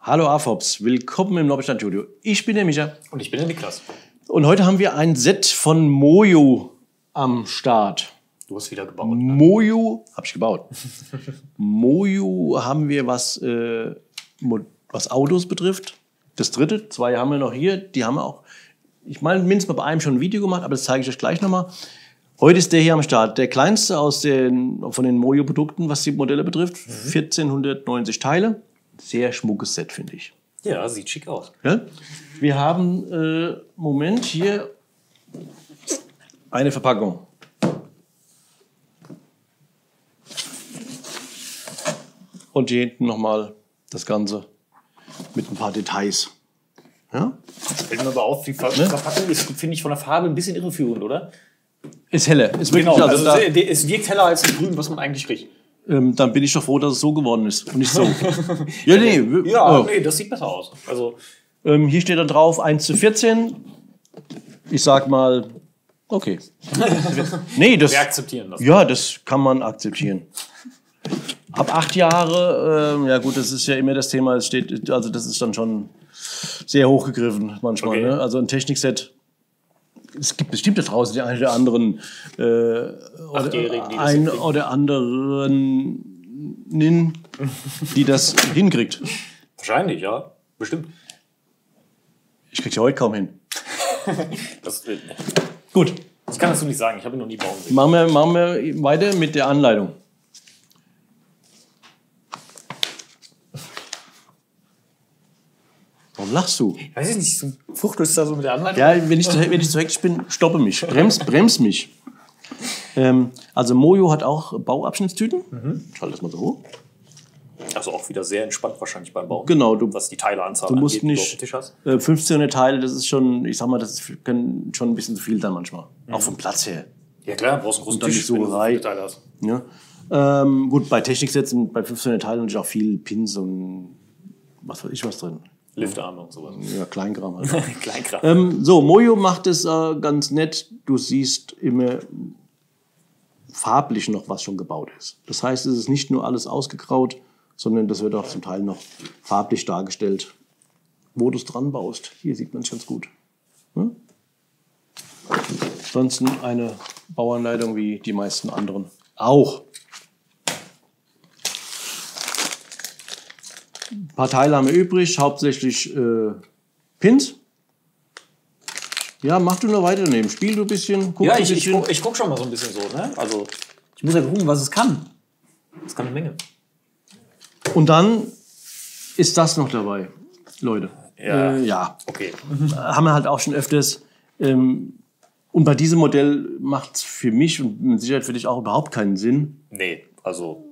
Hallo AFOBS, willkommen im Noppenstein Studio. Ich bin der Micha. Und ich bin der Niklas. Und heute haben wir ein Set von MoYu am Start. Du hast wieder gebaut. Ne? MoYu, habe ich gebaut. MoYu haben wir, was Autos betrifft. Das dritte, zwei haben wir noch hier. Die haben wir auch, ich meine, mindestens bei einem schon ein Video gemacht, aber das zeige ich euch gleich nochmal. Heute ist der hier am Start. Der kleinste von den MoYu-Produkten, was die Modelle betrifft. 1490 Teile. Sehr schmuckes Set, finde ich. Ja, sieht schick aus. Ja? Wir haben, Moment, hier eine Verpackung. Und hier hinten nochmal das Ganze mit ein paar Details. Ja? Fällt mir aber auf, die Verpackung ist, finde ich, von der Farbe ein bisschen irreführend, oder? Ist heller. Ist wirklich, genau, es wirkt heller als das Grün, was man eigentlich kriegt. Dann bin ich doch froh, dass es so geworden ist und nicht so. Ja, nee. Ja, nee, das sieht besser aus. Also, hier steht dann drauf 1:14. Ich sag mal, okay. Nee, wir akzeptieren das. Ja, das kann man akzeptieren. Ab 8 Jahre, ja gut, das ist ja immer das Thema, es steht, also das ist dann schon sehr hochgegriffen manchmal. Okay. Ne? Also ein Technikset. Es gibt bestimmt da draußen die einen oder anderen die das hinkriegt. Wahrscheinlich, ja. Bestimmt. Ich krieg's ja heute kaum hin. Das will nicht. Gut. Ich kann das so nicht sagen. Ich habe noch nie bauen gesehen. Machen wir weiter mit der Anleitung. Warum lachst du? Ich weiß nicht, so fuchtelst da so mit der Anleitung? Ja, wenn ich zu hektisch bin, stoppe mich. Brems mich. Also MoYu hat auch Bauabschnittstüten. Ich halte das mal so hoch. Also auch wieder sehr entspannt wahrscheinlich beim Bau. Genau. Was die Teileanzahl angeht, musst nicht, die du auf dem Tisch hast. 1500 Teile, das ist schon, ich sag mal, das können schon ein bisschen zu viel dann manchmal. Mhm. Auch vom Platz her. Ja klar, du brauchst einen großen Tisch, wenn du so viele Teile hast. Ja. Gut, bei Techniksätzen, bei 1500 Teilen natürlich auch viel Pins und was weiß ich was drin. Liftarme und sowas. Ja, Kleinkram. Also. Kleinkram. So, MoYu macht es ganz nett. Du siehst immer farblich noch, was schon gebaut ist. Das heißt, es ist nicht nur alles ausgegraut, sondern das wird auch zum Teil noch farblich dargestellt, wo du es dran baust. Hier sieht man es ganz gut. Hm? Ansonsten eine Bauanleitung wie die meisten anderen auch. Ein paar Teile haben wir übrig, hauptsächlich Pins. Ja, mach du noch weiter daneben. Spiel du ein bisschen. Guck ja, ich guck schon mal so ein bisschen so. Ne? Also, ich muss ja gucken, was es kann. Es kann eine Menge. Und dann ist das noch dabei, Leute. Ja. Ja. Okay. Haben wir halt auch schon öfters. Und bei diesem Modell macht es für mich und mit Sicherheit für dich auch überhaupt keinen Sinn. Nee, also.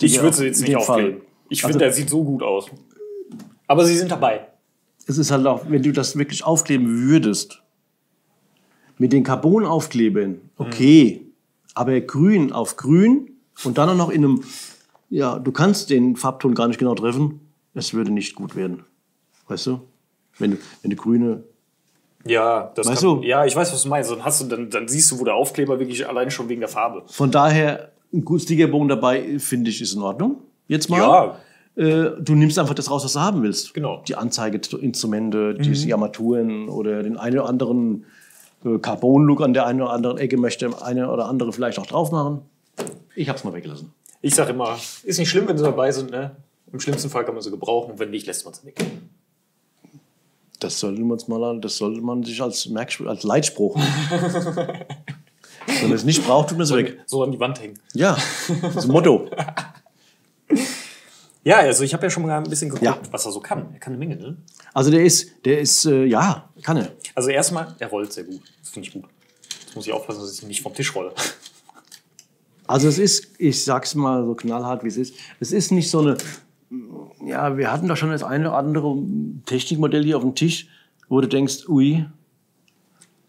Ich würde es jetzt nicht aufgeben. Ich finde, der sieht so gut aus. Aber sie sind dabei. Es ist halt auch, wenn du das wirklich aufkleben würdest, mit den Carbonaufklebern, okay, aber grün auf grün und dann auch noch in einem, ja, du kannst den Farbton gar nicht genau treffen, es würde nicht gut werden. Weißt du? Wenn du grüne... Ja, das weißt du? Ja, ich weiß, was du meinst. Dann siehst du, wo der Aufkleber wirklich allein schon wegen der Farbe. Von daher, ein guter Stickerbogen dabei, finde ich, ist in Ordnung. Jetzt mal, ja. Du nimmst einfach das raus, was du haben willst. Genau. Die Anzeigeinstrumente, die Armaturen oder den einen oder anderen Carbon-Look an der einen oder anderen Ecke möchte eine oder andere vielleicht auch drauf machen. Ich hab's mal weggelassen. Ich sag immer, ist nicht schlimm, wenn sie dabei sind. Ne? Im schlimmsten Fall kann man sie gebrauchen und wenn nicht, lässt man sie weg. Das sollte man sich als Leitspruch nehmen. Wenn man es nicht braucht, tut man es weg. So an die Wand hängen. Ja, das ist ein Motto. Ja, also ich habe ja schon mal ein bisschen geguckt, was er so kann. Er kann eine Menge, ne? Also ja, kann er. Also erstmal, er rollt sehr gut. Das finde ich gut. Jetzt muss ich aufpassen, dass ich nicht vom Tisch rolle. Also es ist, ich sag's mal so knallhart, wie es ist nicht so eine, ja, wir hatten doch schon das eine oder andere Technikmodell hier auf dem Tisch, wo du denkst, ui,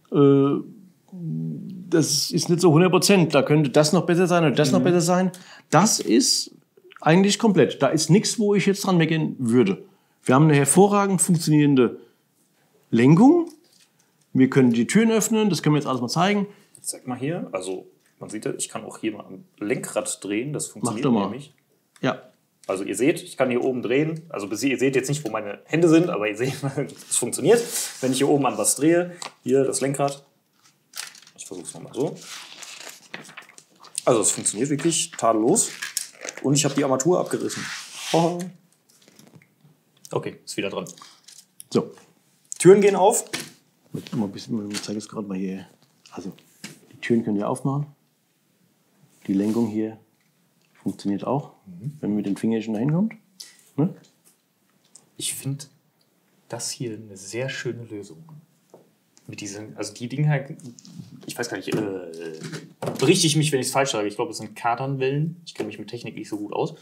das ist nicht so 100%, da könnte das noch besser sein oder das noch besser sein. Das ist... eigentlich komplett. Da ist nichts, wo ich jetzt dran meckern würde. Wir haben eine hervorragend funktionierende Lenkung. Wir können die Türen öffnen. Das können wir jetzt alles mal zeigen. Ich zeig mal hier. Also man sieht ja, ich kann auch hier mal am Lenkrad drehen. Das funktioniert nämlich. Ja. Also ihr seht, ich kann hier oben drehen, also ihr seht jetzt nicht, wo meine Hände sind, aber ihr seht, es funktioniert. Wenn ich hier oben an was drehe, hier das Lenkrad, ich versuche es nochmal so. Also es funktioniert wirklich tadellos und ich habe die Armatur abgerissen. Hoho. Okay, ist wieder dran. So, Türen gehen auf. Ich zeige es gerade mal hier. Also die Türen können wir aufmachen. Die Lenkung hier funktioniert auch, wenn man mit den Fingerchen dahin kommt. Ne? Ich finde das hier eine sehr schöne Lösung. Mit diesen, also die Dinger, ich weiß gar nicht, berichte ich mich, wenn ich es falsch sage. Ich glaube, es sind Katernwellen. Ich kenne mich mit Technik nicht so gut aus.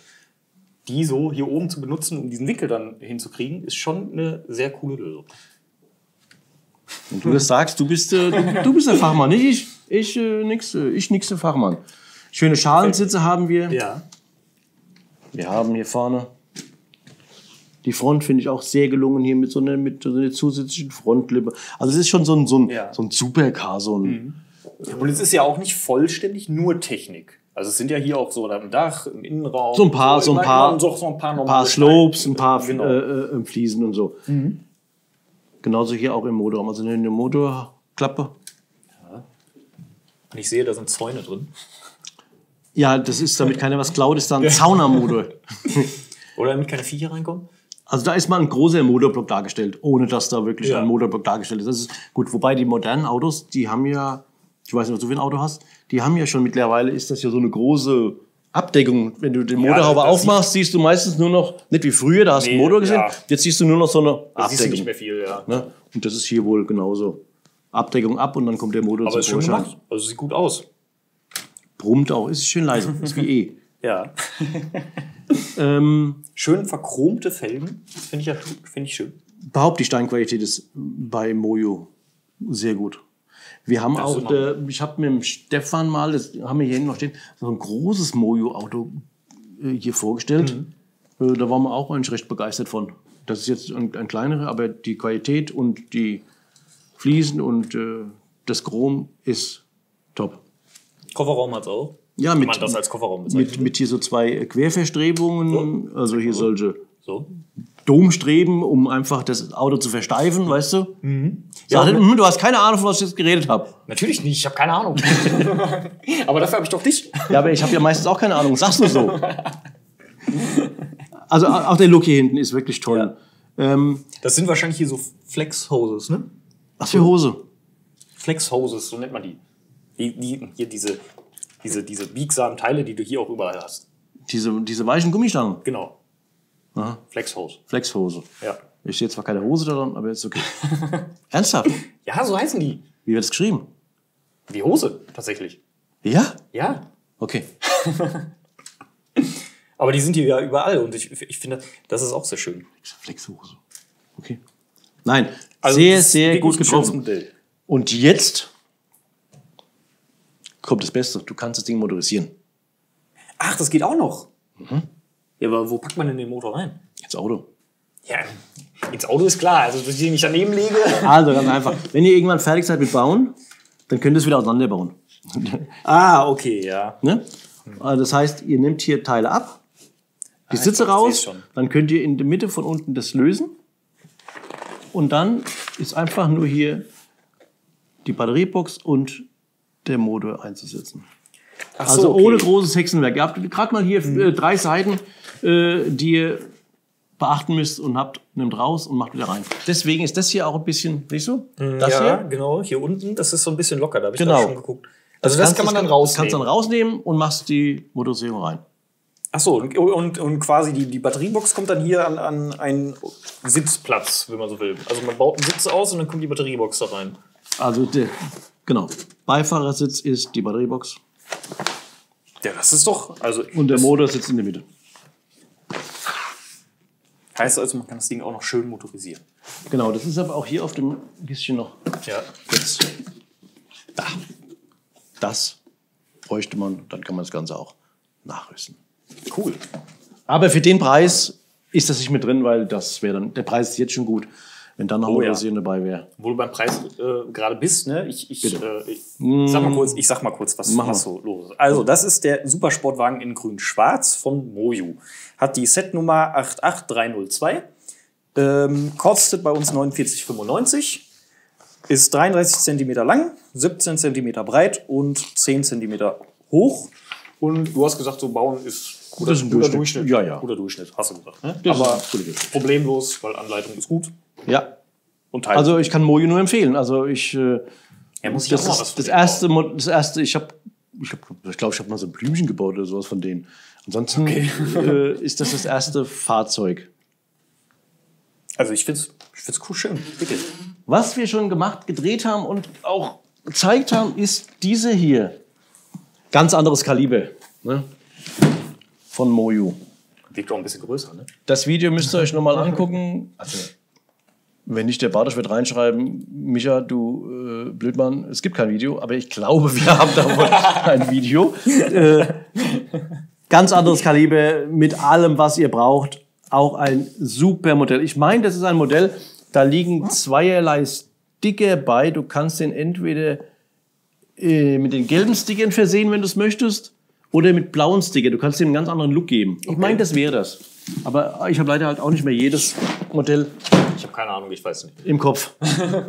Die so hier oben zu benutzen, um diesen Winkel dann hinzukriegen, ist schon eine sehr coole Lösung. Wenn du das sagst, du bist der Fachmann, nicht ich. Ich nix der Fachmann. Schöne Schalensitze haben wir. Ja. Wir haben hier vorne die Front, finde ich auch sehr gelungen, hier mit so einer zusätzlichen Frontlippe. Also es ist schon so ein Supercar. So ein, und es ist ja auch nicht vollständig nur Technik. Also es sind ja hier auch so am Dach, im Innenraum. So ein paar Slopes, ein paar Fliesen und so. Mhm. Genauso hier auch im Motorraum. Also eine Motorklappe. Ja. Und ich sehe, da sind Zäune drin. Ja, das ist, damit keiner was klaut, ist da ein Zaunermotor. Oder damit keine Viecher reinkommen? Also da ist mal ein großer Motorblock dargestellt, ohne dass da wirklich ein Motorblock dargestellt ist. Das ist gut, wobei die modernen Autos, die haben ja, ich weiß nicht, ob du ein Auto hast, die haben ja schon mittlerweile, ist das ja so eine große Abdeckung. Wenn du den Motorhaube aufmachst, siehst du meistens nur noch, nicht wie früher, da hast du einen Motor gesehen, jetzt siehst du nur noch so eine Abdeckung. Da siehst du nicht mehr viel, ja. Und das ist hier wohl genauso. Abdeckung ab und dann kommt der Motor zum Vorschein. Aber ist schön gemacht, also sieht gut aus. Brummt auch, ist schön leise, ist wie Ja. Schön verchromte Felgen, das finde ich, schön. Behaupte die Steinqualität ist bei MoYu sehr gut. Wir haben das auch, ich habe mit dem Stefan mal, das haben wir hier hinten noch stehen, so ein großes MoYu-Auto hier vorgestellt. Mhm. Da waren wir auch eigentlich recht begeistert von. Das ist jetzt ein kleinerer, aber die Qualität und die Fliesen und das Chrom ist top. Kofferraum hat es auch. Ja, mit, man das als Kofferraum mit hier so zwei Querverstrebungen, so. Also hier solche Domstreben, um einfach das Auto zu versteifen, weißt du? Mhm. Ja, du hast keine Ahnung, von was ich jetzt geredet habe. Natürlich nicht, ich habe keine Ahnung. Aber dafür habe ich doch dich. Ja, aber ich habe ja meistens auch keine Ahnung, sagst du so. Also auch der Look hier hinten ist wirklich toll. Ja. Das sind wahrscheinlich hier so Flexhoses, ne? Was für Hose? Flexhoses, so nennt man die. Hier diese biegsamen Teile, die du hier auch überall hast. Diese weichen Gummistangen? Genau. Aha. Flexhose. Flexhose. Ja. Ich sehe zwar keine Hose daran, aber ist okay. Ernsthaft? Ja, so heißen die. Wie wird es geschrieben? Wie Hose, tatsächlich. Ja? Ja. Okay. Aber die sind hier ja überall und ich finde, das ist auch sehr schön. Flexhose. Okay. Nein, also sehr, sehr gut getroffen. Und jetzt kommt das Beste, du kannst das Ding motorisieren. Ach, das geht auch noch? Mhm. Ja, aber wo packt man denn den Motor rein? Ins Auto. Ja, ins Auto ist klar, also dass ich den nicht daneben lege. Also ganz einfach, wenn ihr irgendwann fertig seid mit Bauen, dann könnt ihr es wieder auseinanderbauen. Ah, okay, ja. Ne? Also das heißt, ihr nehmt hier Teile ab, die Sitze raus, dann könnt ihr in der Mitte von unten das lösen und dann ist einfach nur hier die Batteriebox und der Motor einzusetzen. Ach so, also okay. Ohne großes Hexenwerk. Ihr habt gerade mal hier 3 Seiten, die ihr beachten müsst und habt, nehmt raus und macht wieder rein. Deswegen ist das hier auch ein bisschen, siehst du? Das hier? Genau, hier unten, das ist so ein bisschen locker, da habe ich da schon geguckt. Also das kann man dann rausnehmen. Das kannst du dann rausnehmen und machst die Motorisierung rein. Ach so, und quasi die Batteriebox kommt dann hier an einen Sitzplatz, wenn man so will. Also man baut einen Sitz aus und dann kommt die Batteriebox da rein. Also genau. Beifahrersitz ist die Batteriebox. Ja, das ist doch. Also und der Motor sitzt in der Mitte. Heißt also, man kann das Ding auch noch schön motorisieren. Genau, das ist aber auch hier auf dem Kistchen noch. Ja. Jetzt. Da. Das bräuchte man, dann kann man das Ganze auch nachrüsten. Cool. Aber für den Preis ist das nicht mit drin, weil das wäre dann. Der Preis ist jetzt schon gut. wenn dann noch eine Version dabei wäre. Wo du beim Preis gerade bist, ne? Ich sag mal kurz, was so los ist. Also, das ist der Supersportwagen in grün-schwarz von MoYu. Hat die Setnummer 88302. Kostet bei uns 49,95. Ist 33 cm lang, 17 cm breit und 10 cm hoch. Und du hast gesagt, so bauen ist guter Durchschnitt. Ja, ja. Guter Durchschnitt, hast du gesagt. Ne? Aber problemlos, weil Anleitung ist gut. Ja. Und also ich kann MoYu nur empfehlen. Also ich, ich glaube, ich habe mal so ein Blümchen gebaut oder sowas von denen. Ansonsten ist das das erste Fahrzeug. Also ich finde es cool, schön. Dicke. Was wir schon gemacht, gedreht haben und auch gezeigt haben, ist diese hier. Ganz anderes Kaliber, ne? Von MoYu. Wiegt auch ein bisschen größer, ne? Das Video müsst ihr euch nochmal angucken. Also, wenn nicht der Bartosch wird reinschreiben, Micha, du Blödmann, es gibt kein Video, aber ich glaube, wir haben davon ein Video. Ganz anderes Kaliber, mit allem, was ihr braucht. Auch ein super Modell. Ich meine, das ist ein Modell, da liegen zweierlei Sticker bei. Du kannst den entweder mit den gelben Stickern versehen, wenn du es möchtest, oder mit blauen Stickern. Du kannst dem einen ganz anderen Look geben. Ich meine, das wäre das. Aber ich habe leider halt auch nicht mehr jedes Modell. Ich habe keine Ahnung, ich weiß nicht. Im Kopf.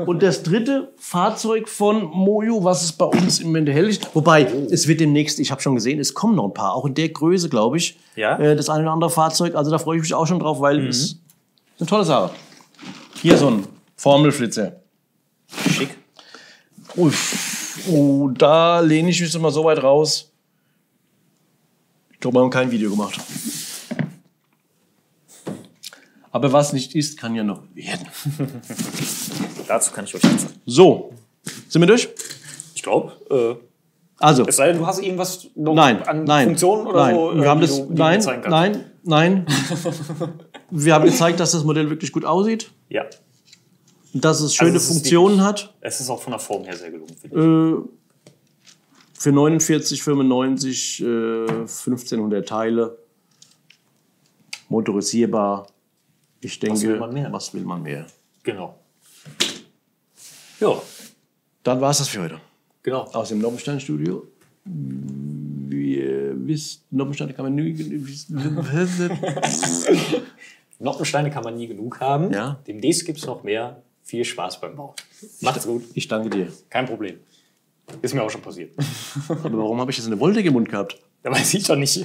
Und das dritte Fahrzeug von MoYu, was es bei uns im Moment erhältlich. Wobei, es wird demnächst, ich habe schon gesehen, es kommen noch ein paar, auch in der Größe, glaube ich. Ja. Das eine oder andere Fahrzeug. Also da freue ich mich auch schon drauf, weil es ist eine tolle Sache. Hier so ein Formelflitzer. Schick. Oh, da lehne ich mich immer so weit raus. Ich glaube, wir haben kein Video gemacht. Aber was nicht ist, kann ja noch werden. Dazu kann ich euch nicht sagen. So, sind wir durch? Ich glaube. Also. Es sei denn, du hast irgendwas noch an Funktionen oder so. Wir haben das, nein. Wir haben gezeigt, dass das Modell wirklich gut aussieht. Ja. Dass es schöne Funktionen hat. Es ist auch von der Form her sehr gelungen, finde ich. Für 49,95 1500 Teile. Motorisierbar. Ich denke, was will man mehr? Was will man mehr? Genau. Ja. Dann war es das für heute. Genau. Aus dem Noppenstein-Studio. Wir wissen, Noppensteine kann man nie genug haben. Ja. Demnächst gibt es noch mehr. Viel Spaß beim Bau. Macht's gut. Ich danke dir. Kein Problem. Ist mir auch schon passiert. Aber warum habe ich jetzt eine Wolldecke im Mund gehabt? Da weiß ich doch nicht.